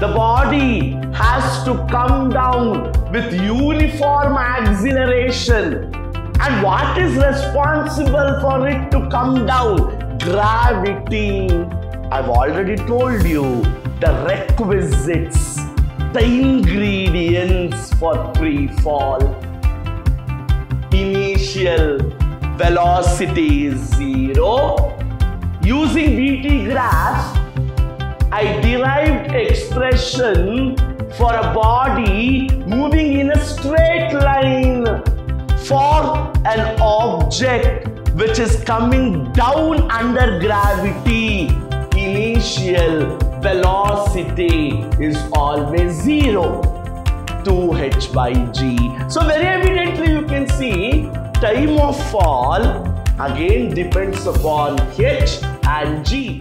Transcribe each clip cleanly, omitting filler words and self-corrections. The body has to come down with uniform acceleration. And what is responsible for it to come down? Gravity. I've already told you the requisites, the ingredients for free fall. Initial velocity is 0. Using VT graph, I derived expression for a body moving in a straight line for an object which is coming down under gravity. Initial velocity is always 0. 2h/g. So very evidently you can see time of fall again depends upon h and g.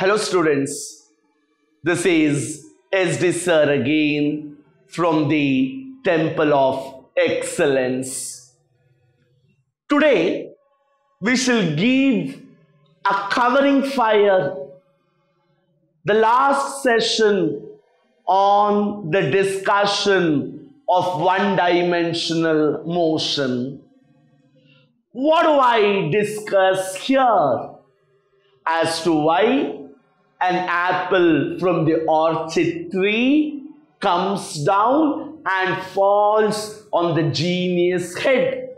Hello students, this is S.D. Sir again from the Temple of Excellence. Today we shall give a covering fire, the last session on the discussion of one-dimensional motion. What do I discuss here? As to why an apple from the orchid tree comes down and falls on the genius head.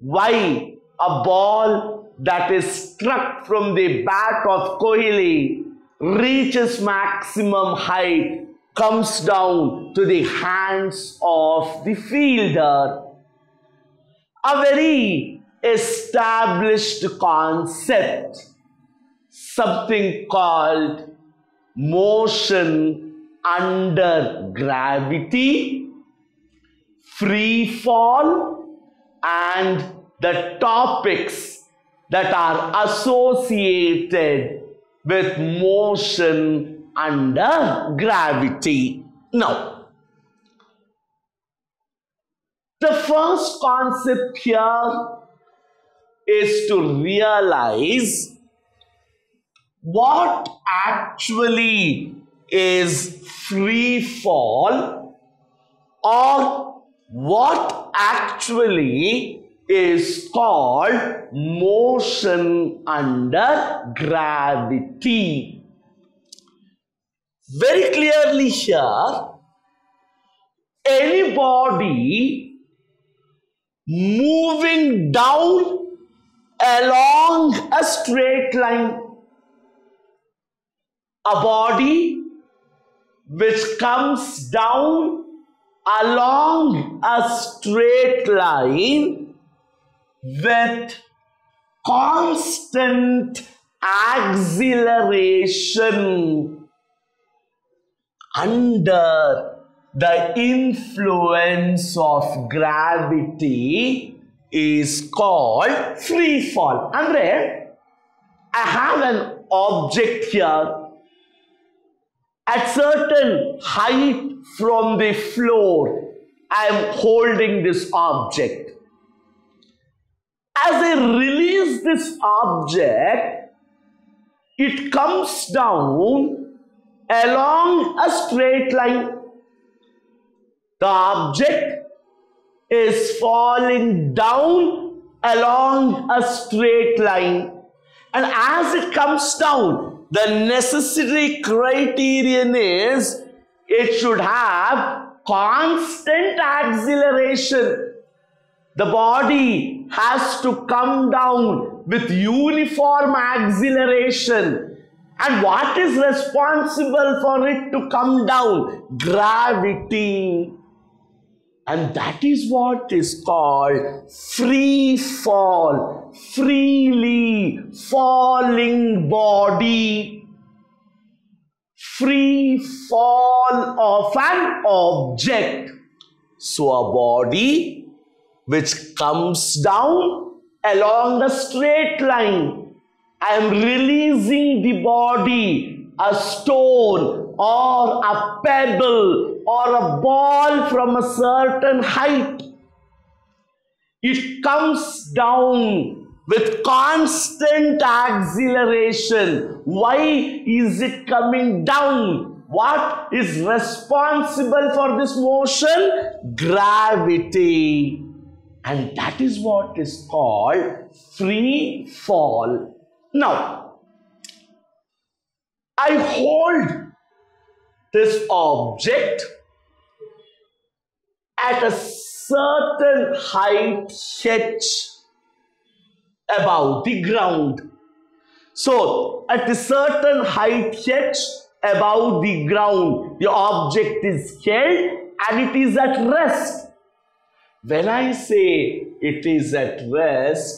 Why a ball that is struck from the bat of Kohli reaches maximum height, comes down to the hands of the fielder. A very established concept, something called motion under gravity, free fall, and the topics that are associated with motion under gravity. Now, the first concept here is to realize what actually is free fall or what actually is called motion under gravity. Very clearly here, any body moving down along a straight line, a body which comes down along a straight line with constant acceleration under the influence of gravity is called free fall. Andre, I have an object here at certain height from the floor. I am holding this object. As I release this object, it comes down along a straight line. The object is falling down along a straight line. And as it comes down, the necessary criterion is it should have constant acceleration. The body has to come down with uniform acceleration. And what is responsible for it to come down? Gravity. And that is what is called free fall, freely falling body. Free fall of an object. So a body which comes down along the straight line. I am releasing the body, a stone or a pebble or a ball from a certain height. It comes down with constant acceleration. Why is it coming down? What is responsible for this motion? Gravity. And that is what is called free fall. Now, I hold this object at a certain height h above the ground. So, at a certain height h above the ground, the object is held and it is at rest. When I say it is at rest,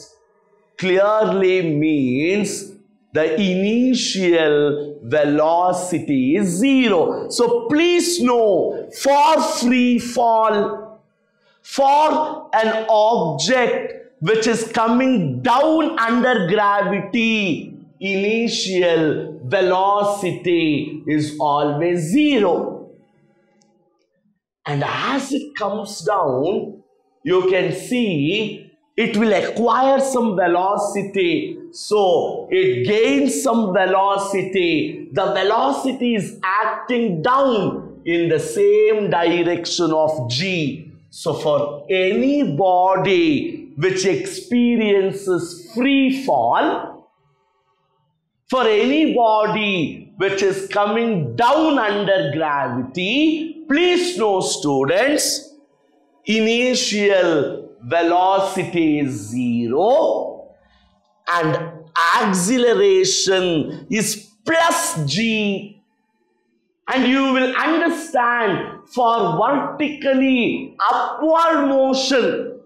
clearly means the initial velocity is zero. So please know, for free fall, for an object which is coming down under gravity, initial velocity is always zero. And as it comes down, you can see it will acquire some velocity. So it gains some velocity. The velocity is acting down in the same direction of g. So for any body which experiences free fall, for any body which is coming down under gravity, please know, students, initial velocity is zero and acceleration is plus g. And you will understand, for vertically upward motion,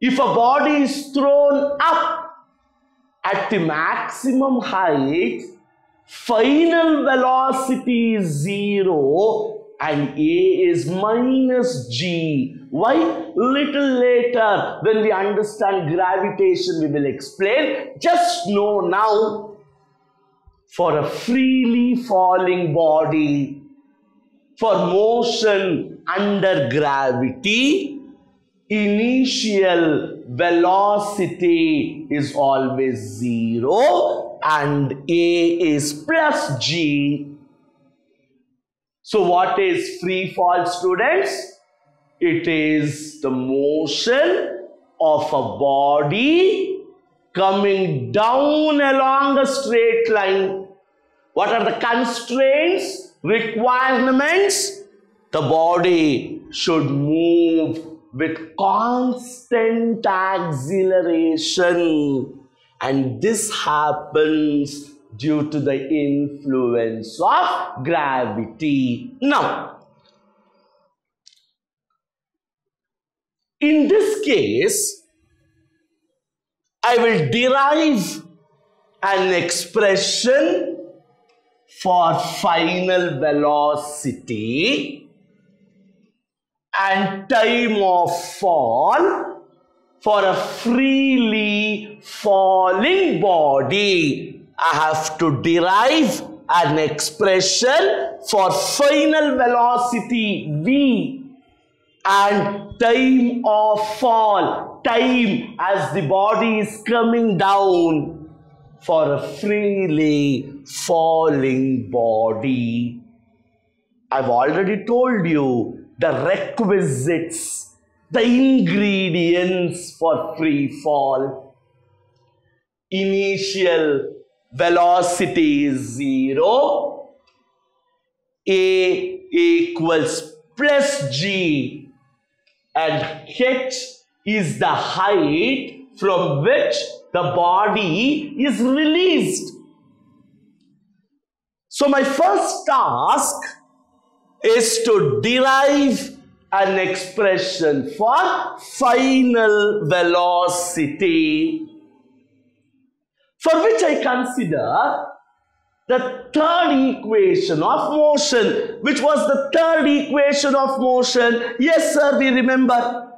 if a body is thrown up at the maximum height, final velocity is zero. And A is minus G. Why? Little later, when we understand gravitation, we will explain. Just know now, for a freely falling body, for motion under gravity, initial velocity is always zero and A is plus G. So what is free fall, students? It is the motion of a body coming down along a straight line. What are the constraints, requirements? The body should move with constant acceleration, and this happens due to the influence of gravity. Now, in this case, I will derive an expression for final velocity and time of fall for a freely falling body. I have to derive an expression for final velocity v and time of fall, time as the body is coming down for a freely falling body. I've already told you the requisites, the ingredients for free fall. Initial velocity is zero, A equals plus g, and h is the height from which the body is released. So my first task is to derive an expression for final velocity, for which I consider the third equation of motion. Which was the third equation of motion? Yes, sir, we remember.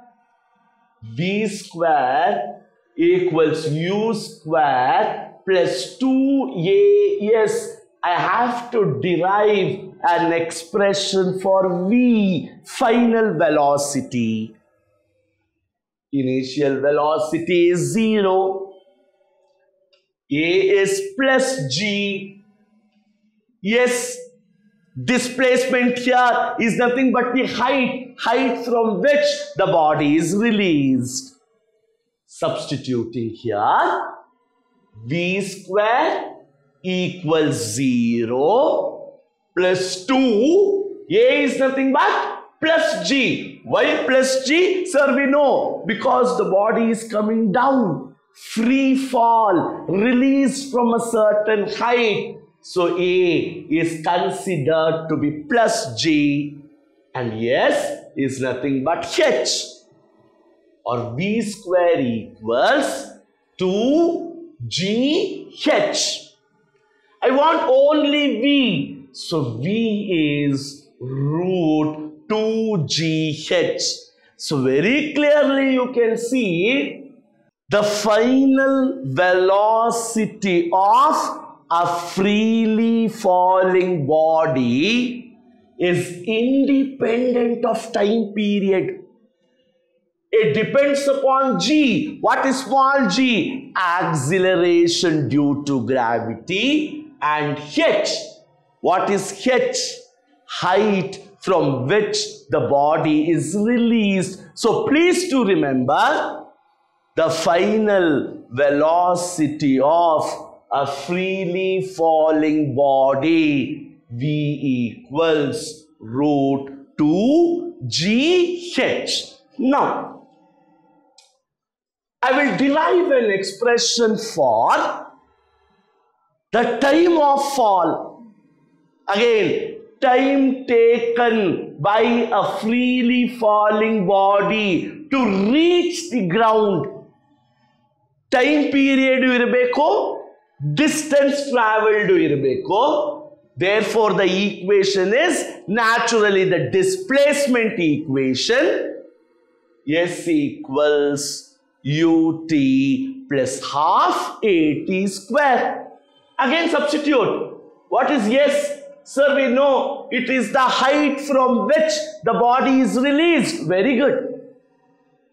V square equals u square plus 2as. I have to derive an expression for v, final velocity. Initial velocity is zero. A is plus G. Yes, displacement here is nothing but the height from which the body is released. Substituting here, V square equals 0 plus 2. A is nothing but plus G. Why plus G? Sir, we know, because the body is coming down, free fall, released from a certain height. So A is considered to be plus G, and S is nothing but H, or V square equals 2GH. I want only V, so V is root 2GH. So very clearly you can see the final velocity of a freely falling body is independent of time period. It depends upon G. What is small g? Acceleration due to gravity. And H. What is H? Height from which the body is released. So please do remember, the final velocity of a freely falling body, V equals root 2GH. Now, I will derive an expression for the time of fall. Again, time taken by a freely falling body to reach the ground. Time period irbeku, distance traveled irbeku. Therefore, the equation is naturally the displacement equation. S equals ut plus half at square. Again, substitute. What is S? Sir, we know it is the height from which the body is released. Very good.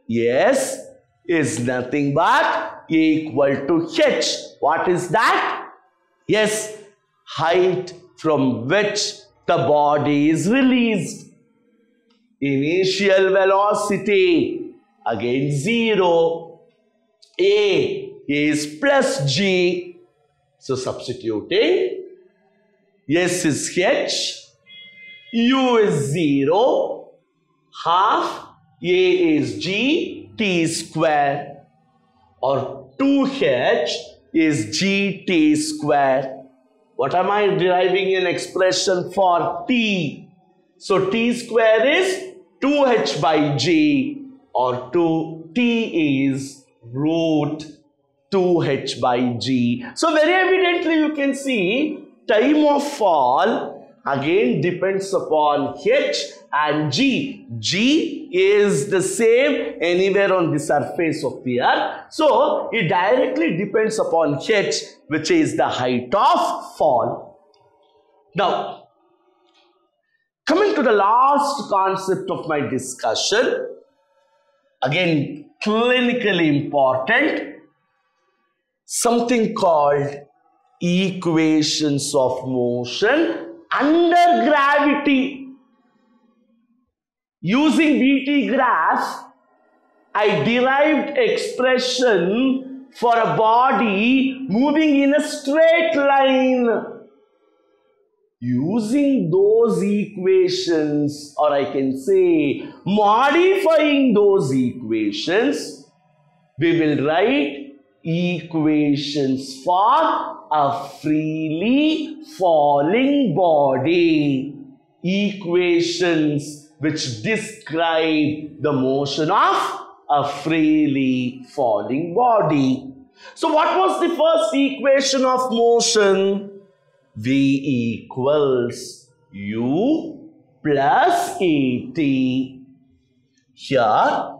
Yes is nothing but A equal to H. What is that? Yes, height from which the body is released. Initial velocity, again 0. A is plus G. So substituting, S is H, U is 0, half, A is G, T square, or 2H is GT square. What am I deriving an expression for? T. So T square is 2H by G, or 2T is root 2H by G. So very evidently you can see time of fall again depends upon H and G. G is the same anywhere on the surface of the earth. So it directly depends upon H, which is the height of fall. Now, coming to the last concept of my discussion, again clinically important, something called equations of motion under gravity. Using VT graph, I derived expression for a body moving in a straight line. Using those equations, or I can say modifying those equations, we will write equations for a freely falling body, equations which describe the motion of a freely falling body. So what was the first equation of motion? V equals U plus at. Here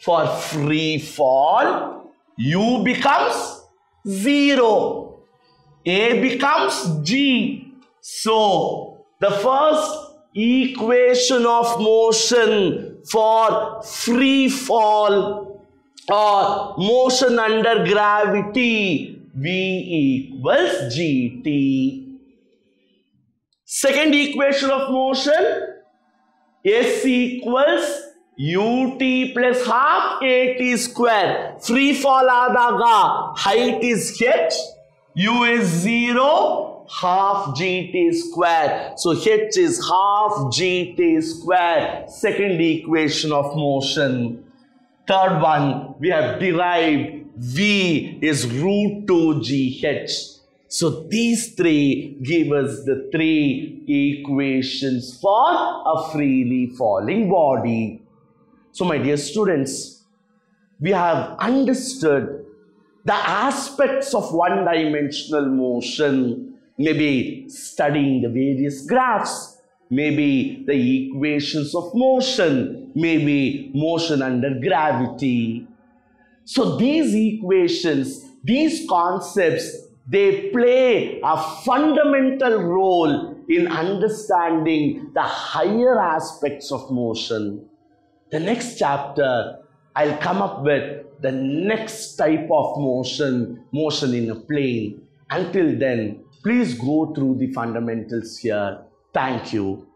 for free fall, U becomes 0. A becomes G. So the first equation of motion for free fall or motion under gravity V equals GT. Second equation of motion, S equals ut plus half at square. Free fall aadaga, height is h, u is 0, half gt square. So h is half gt square, second equation of motion. Third one, we have derived v is root 2 gh. So these three give us the three equations for a freely falling body. So my dear students, we have understood the aspects of one-dimensional motion, maybe studying the various graphs, maybe the equations of motion, maybe motion under gravity. So these equations, these concepts, they play a fundamental role in understanding the higher aspects of motion. The next chapter, I'll come up with the next type of motion, motion in a plane. Until then, please go through the fundamentals here. Thank you.